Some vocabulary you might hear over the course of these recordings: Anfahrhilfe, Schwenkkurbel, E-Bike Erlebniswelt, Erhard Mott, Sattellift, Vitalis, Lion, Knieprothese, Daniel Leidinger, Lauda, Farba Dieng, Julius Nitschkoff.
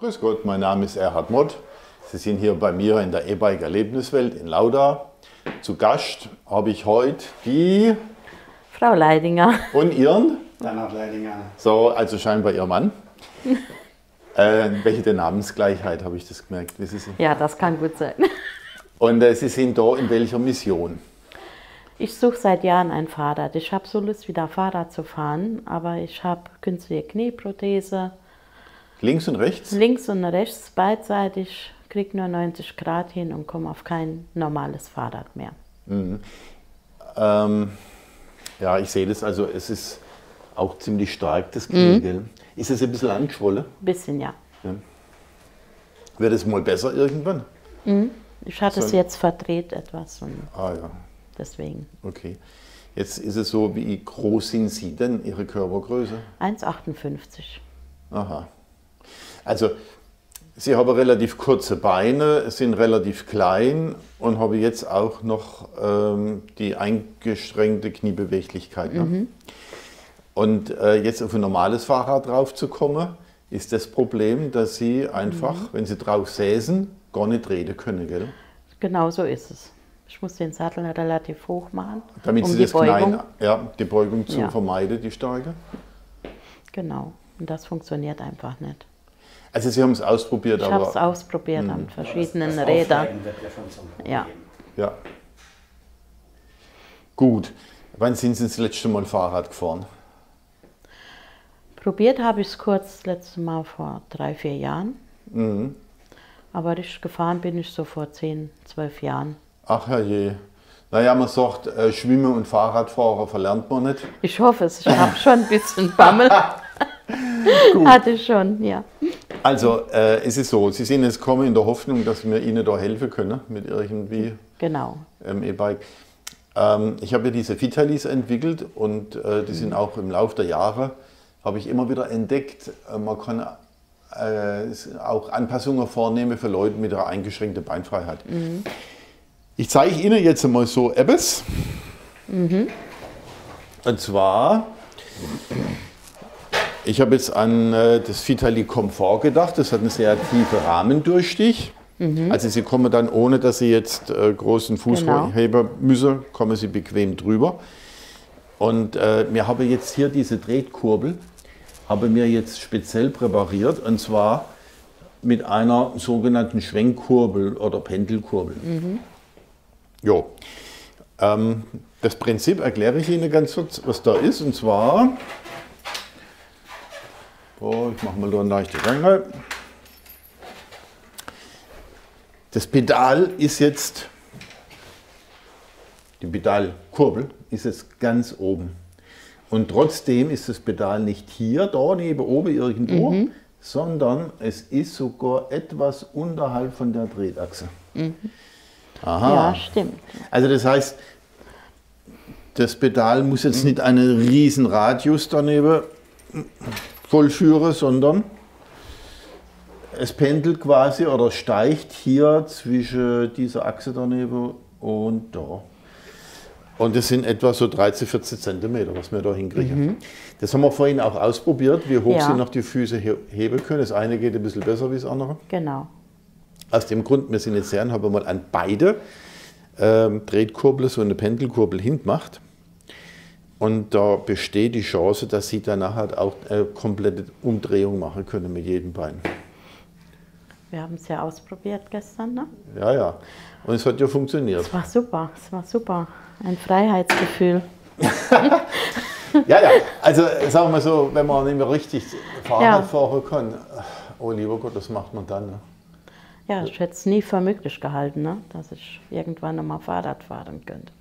Grüß Gott, mein Name ist Erhard Mott. Sie sind hier bei mir in der E-Bike Erlebniswelt in Lauda. Zu Gast habe ich heute die Frau Leidinger und ihren Daniel Leidinger. So, also scheinbar ihr Mann. Welche der Namensgleichheit, habe ich das gemerkt? Wissen Sie? Ja, das kann gut sein. Und Sie sind da in welcher Mission? Ich suche seit Jahren ein Fahrrad. Ich habe so Lust, wieder Fahrrad zu fahren, aber ich habe künstliche Knieprothese. Links und rechts? Links und rechts, beidseitig, kriege nur 90 Grad hin und komme auf kein normales Fahrrad mehr. Mhm. Ja, ich sehe das, also es ist auch ziemlich stark, das Knie, gell? Ist es ein bisschen angeschwollen? Ein bisschen, ja. Wird es mal besser irgendwann? Mhm. Ich hatte es jetzt verdreht etwas und deswegen. Okay. Jetzt ist es so, wie groß sind Sie denn, Ihre Körpergröße? 1,58. Aha. Also, Sie haben relativ kurze Beine, sind relativ klein und haben jetzt auch noch die eingeschränkte Kniebeweglichkeit. Mhm. Und jetzt auf ein normales Fahrrad drauf zu kommen, ist das Problem, dass Sie einfach, wenn Sie drauf säßen, gar nicht reden können, gell? Genau so ist es. Ich muss den Sattel relativ hoch machen, damit Sie das Knien, die Beugung zu vermeiden, die starke. Genau. Und das funktioniert einfach nicht. Also Sie haben es ausprobiert, aber... Ich habe es ausprobiert an verschiedenen Rädern. Ja. Gut. Wann sind Sie das letzte Mal Fahrrad gefahren? Probiert habe ich es kurz das letzte Mal vor 3, 4 Jahren. Mhm. Aber richtig gefahren bin ich so vor 10, 12 Jahren. Ach herrje. Naja, man sagt, Schwimmen und Fahrradfahrer verlernt man nicht. Ich hoffe es. Ich habe schon ein bisschen Bammel. Gut. Hatte ich schon, ja. Also es ist so, Sie sind jetzt gekommen in der Hoffnung, dass wir Ihnen da helfen können mit irgendwie E-Bike. Ich habe ja diese Vitalis entwickelt und die sind auch im Laufe der Jahre, habe ich immer wieder entdeckt, man kann auch Anpassungen vornehmen für Leute mit einer eingeschränkten Beinfreiheit. Mhm. Ich zeige Ihnen jetzt mal so etwas. Mhm. Und zwar... Ich habe jetzt an das Vitalis Komfort gedacht, das hat einen sehr tiefen Rahmendurchstich. Mhm. Also Sie kommen dann, ohne dass Sie jetzt großen Fuß heben müssen, kommen Sie bequem drüber. Und wir haben jetzt hier diese Tretkurbel, habe mir jetzt speziell präpariert, und zwar mit einer sogenannten Schwenkkurbel oder Pendelkurbel. Mhm. Jo. Das Prinzip erkläre ich Ihnen ganz kurz, was da ist, und zwar... So, ich mache mal da eine leichte Gangheit. Das Pedal ist jetzt, die Pedalkurbel ist jetzt ganz oben. Und trotzdem ist das Pedal nicht hier, da neben oben irgendwo, sondern es ist sogar etwas unterhalb von der Tretachse. Mhm. Aha. Ja, stimmt. Also das heißt, das Pedal muss jetzt nicht einen riesen Radius daneben vollführe, sondern es pendelt quasi oder steigt hier zwischen dieser Achse daneben und da. Und das sind etwa so 13, 14 Zentimeter, was wir da hinkriegen. Mhm. Das haben wir vorhin auch ausprobiert, wie hoch Sie noch die Füße heben können. Das eine geht ein bisschen besser wie das andere. Genau. Aus dem Grund, wir sind jetzt sehr, haben wir mal an beide Tretkurbeln so eine Pendelkurbel hingemacht. Und da besteht die Chance, dass Sie danach halt auch eine komplette Umdrehung machen können mit jedem Bein. Wir haben es ja ausprobiert gestern, ne? Ja, ja. Und es hat ja funktioniert. Es war super, es war super. Ein Freiheitsgefühl. Ja, ja. Also sagen wir mal so, wenn man nicht mehr richtig Fahrrad fahren kann, oh lieber Gott, was macht man dann? Ne? Ja, ich hätte es nie für möglich gehalten, ne? Dass ich irgendwann nochmal Fahrrad fahren könnte.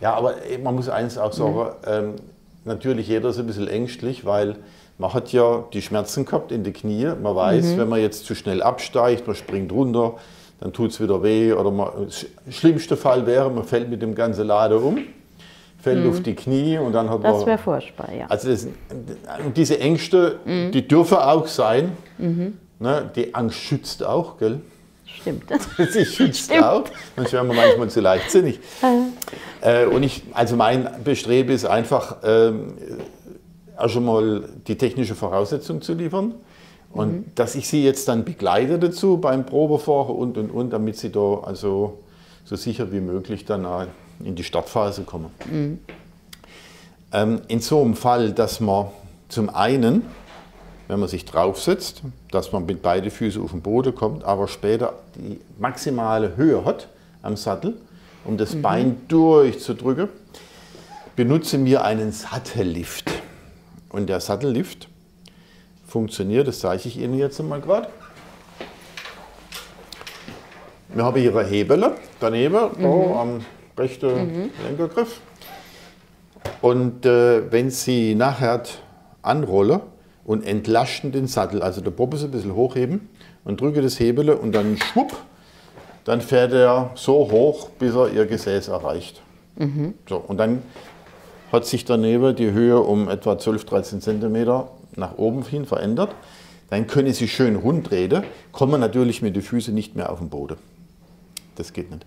Ja, aber man muss eins auch sagen, natürlich jeder ist ein bisschen ängstlich, weil man hat ja die Schmerzen gehabt in den Knien. Man weiß, wenn man jetzt zu schnell absteigt, man springt runter, dann tut es wieder weh. Oder man, schlimmster Fall wäre, man fällt mit dem ganzen Laden um, fällt auf die Knie und dann hat das man... Das wäre furchtbar, ja. Also das, diese Ängste, die dürfen auch sein. Ne? Die Angst schützt auch, gell? Stimmt. Sie schützt auch, sonst wären wir manchmal zu leichtsinnig. Und also mein Bestreben ist einfach, erst einmal die technische Voraussetzung zu liefern Und dass ich sie jetzt dann begleite dazu beim Probefahren und, damit sie da also so sicher wie möglich danach in die Startphase kommen. Mhm. In so einem Fall, dass man zum einen, wenn man sich draufsetzt, dass man mit beiden Füßen auf den Boden kommt, aber später die maximale Höhe hat am Sattel, um das Bein durchzudrücken, benutze wir einen Sattellift. Und der Sattellift funktioniert, das zeige ich Ihnen jetzt mal gerade. Wir haben hier eine Hebele daneben, da am rechten Lenkergriff. Und wenn Sie nachher anrollen und entlasten den Sattel, also den Bobbes ein bisschen hochheben und drücke das Hebele und dann schwupp, dann fährt er so hoch, bis er Ihr Gesäß erreicht. So, und dann hat sich daneben die Höhe um etwa 12, 13 cm nach oben hin verändert. Dann können Sie schön rundreden, kommen natürlich mit den Füßen nicht mehr auf den Boden. Das geht nicht.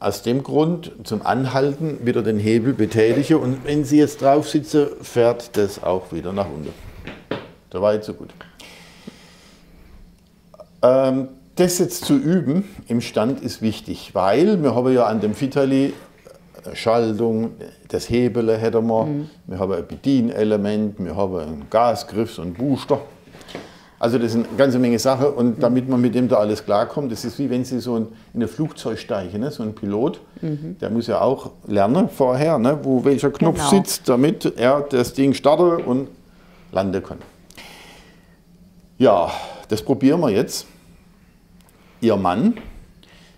Aus dem Grund zum Anhalten wieder den Hebel betätige und wenn Sie jetzt drauf sitzen, fährt das auch wieder nach unten. Da war jetzt so gut. Das jetzt zu üben im Stand ist wichtig, weil wir haben ja an dem Vitalis Schaltung, das Hebele hätten wir, wir haben ein Bedienelement, wir haben einen Gasgriff, so einen Booster. Also das sind eine ganze Menge Sachen und damit man mit dem da alles klarkommt, das ist wie wenn Sie so in ein Flugzeug steigen, ne? So ein Pilot, der muss ja auch lernen vorher, ne? Wo welcher Knopf sitzt, damit er das Ding startet und landen kann. Ja, das probieren wir jetzt. Ihr Mann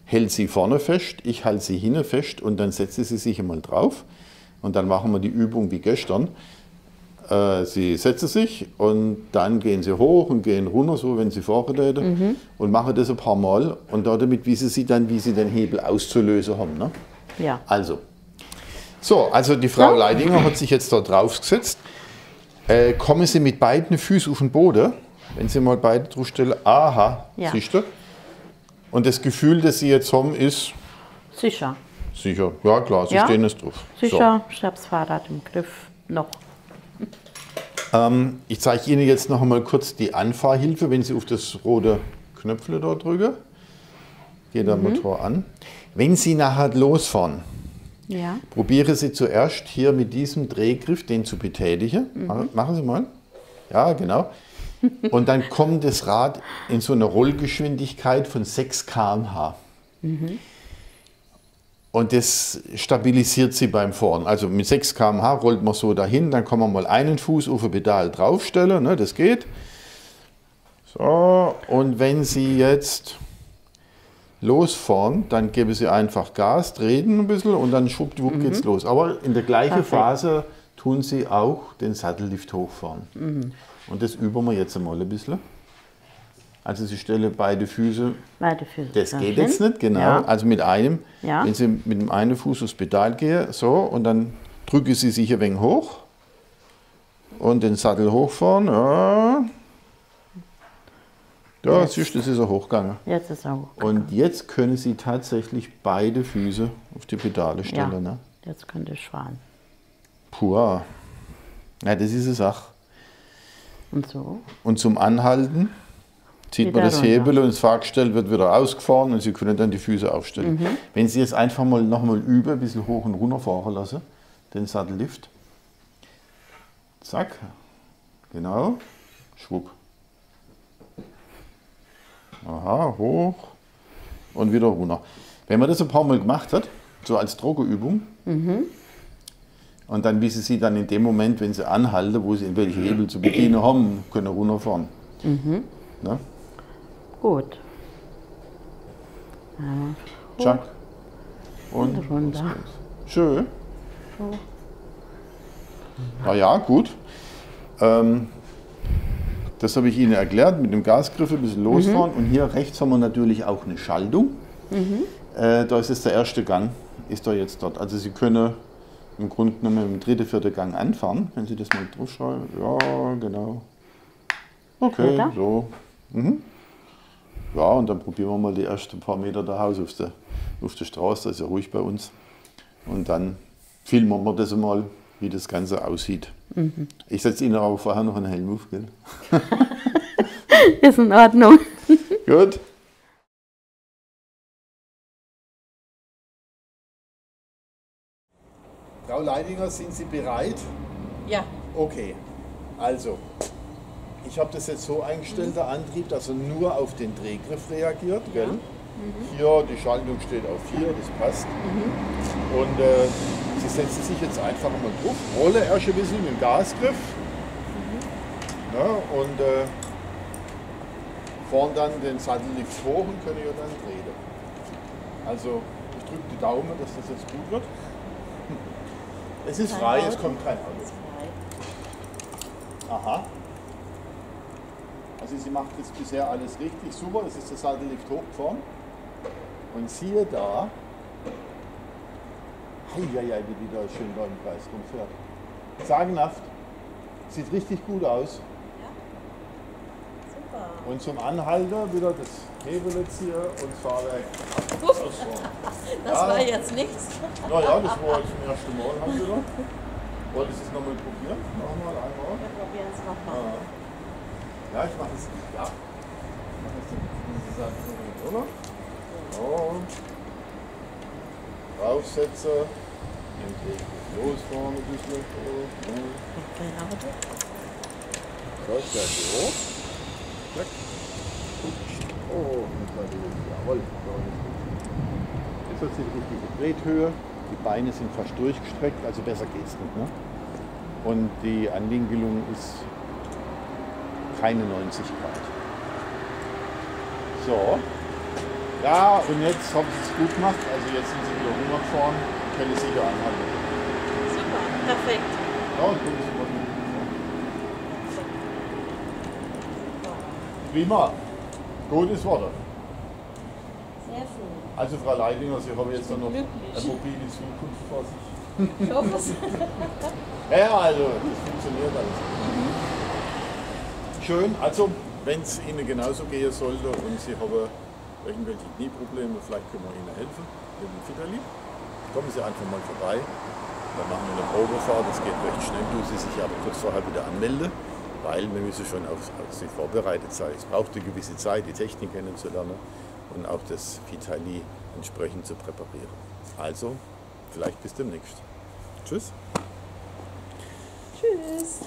hält sie vorne fest, ich halte sie hinten fest und dann setze sie sich einmal drauf und dann machen wir die Übung wie gestern. Sie setzen sich und dann gehen sie hoch und gehen runter, so wenn sie vorgetreten und machen das ein paar Mal und damit wie sie den Hebel auszulösen haben. Ne? Ja. Also. So, also die Frau Leidinger hat sich jetzt da drauf gesetzt. Kommen Sie mit beiden Füßen auf den Boden, wenn Sie mal beide draufstellen, aha, siehst du? Und das Gefühl, das Sie jetzt haben, ist? Sicher. Sicher, ja klar, Sie stehen es drauf. Sicher, so. Ich habe das Fahrrad im Griff noch. Ich zeige Ihnen jetzt noch einmal kurz die Anfahrhilfe. Wenn Sie auf das rote Knöpfle da drücken, geht der Motor an. Wenn Sie nachher losfahren, probieren Sie zuerst hier mit diesem Drehgriff den zu betätigen. Machen Sie mal. Ja, genau. Und dann kommt das Rad in so eine Rollgeschwindigkeit von 6 km/h. Und das stabilisiert sie beim Fahren. Also mit 6 km/h rollt man so dahin, dann kann man mal einen Fuß auf ein Pedal draufstellen, ne, das geht. So, und wenn Sie jetzt losfahren, dann geben Sie einfach Gas, treten ein bisschen und dann schwuppdiwupp geht's los. Aber in der gleichen Phase tun Sie auch den Sattellift hochfahren. Und das üben wir jetzt einmal ein bisschen. Also Sie stellen beide Füße. Das geht jetzt nicht, genau. Ja. Also mit einem, wenn Sie mit dem einen Fuß aufs Pedal gehen, so, und dann drücke Sie sich ein wenig hoch und den Sattel hochfahren. Ja, ja siehst du, das ist er hochgegangen. Jetzt ist er hochgegangen. Und jetzt können Sie tatsächlich beide Füße auf die Pedale stellen. Ja. Ne? Jetzt könnte ich fahren. Puh. Ja, das ist eine Sache. Und so. Und zum Anhalten zieht man das Hebel und das Fahrgestell wird wieder ausgefahren und Sie können dann die Füße aufstellen. Wenn Sie jetzt einfach mal nochmal üben, ein bisschen hoch und runter fahren lassen, den Sattellift. Zack. Genau. Schwupp. Aha, hoch und wieder runter. Wenn man das ein paar Mal gemacht hat, so als Druckübung, und dann wissen Sie dann in dem Moment, wenn Sie anhalten, wo Sie welche Hebel zu bedienen haben, können runterfahren. Ne? Gut. Zack. Und runter. Schön. So. Na ja, gut. Das habe ich Ihnen erklärt, mit dem Gasgriff ein bisschen losfahren. Und hier rechts haben wir natürlich auch eine Schaltung. Da ist jetzt der erste Gang, ist da jetzt dort. Also Sie können im Grunde genommen im dritten, vierten Gang anfahren. Wenn Sie das mal draufschreiben. Ja, genau. Okay, so. Ja, und dann probieren wir mal die ersten paar Meter daheim auf der Straße, das ist ja ruhig bei uns. Und dann filmen wir das mal, wie das Ganze aussieht. Ich setze Ihnen aber vorher noch einen Helm auf, gell? Ist in Ordnung. Gut. Frau Leidinger, sind Sie bereit? Ja. Okay, also ich habe das jetzt so eingestellt, der Antrieb, dass er nur auf den Drehgriff reagiert. Ja. Gell? Mhm. Hier, die Schaltung steht auf 4, das passt. Mhm. Und Sie setzen sich jetzt einfach mal drauf, rolle erst ein bisschen mit dem Gasgriff. Mhm. Ja, und fahren dann den Sattellift hoch und können ja dann drehen. Also ich drücke die Daumen, dass das jetzt gut wird. Es ist frei, es kommt kein Auto. Aha. Also sie macht jetzt bisher alles richtig, super, das ist der Sattellift hochgefahren. Und siehe da, heieiei, wie die da schön da im Kreis rumfährt. Sagenhaft, sieht richtig gut aus. Ja, super. Und zum Anhalter wieder das Hebel jetzt hier und das Fahrwerk. Das, ja, war jetzt nichts. Naja, das war jetzt zum ersten Mal. Haben wir da. Wollt ihr es nochmal probieren? Nochmal einmal. Wir probieren es nochmal. Ja, ich mache es. Ja. Ich mache es, oder? Ja. Draufsetze. Losfahren ein bisschen. So, ich gleich hier hoch. Zack. Oh, jawohl. Jetzt hat sie die richtige Drehhöhe. Die Beine sind fast durchgestreckt, also besser geht's nicht. Ne? Und die Anwinkelung ist keine 90 Grad. So. Ja, und jetzt habe ich es gut gemacht. Also jetzt sind sie wieder runtergefahren und können sich wieder anhalten. Super, perfekt. Ja, prima. Gutes Wort. Sehr schön. Also Frau Leidinger, Sie haben jetzt noch eine mobile Zukunft vor sich. Ich hoffe es. Ja, also das funktioniert alles. Schön, also wenn es Ihnen genauso gehen sollte und Sie haben irgendwelche Knieprobleme, vielleicht können wir Ihnen helfen mit dem Vitalis. Kommen Sie einfach mal vorbei, dann machen wir eine Probefahrt, das geht recht schnell. Du Sie sich aber kurz vorher wieder anmelden. Weil wir müssen schon auf sie vorbereitet sein. Es braucht eine gewisse Zeit, die Technik kennenzulernen und auch das Vitalis entsprechend zu präparieren. Also, vielleicht bis demnächst. Tschüss. Tschüss.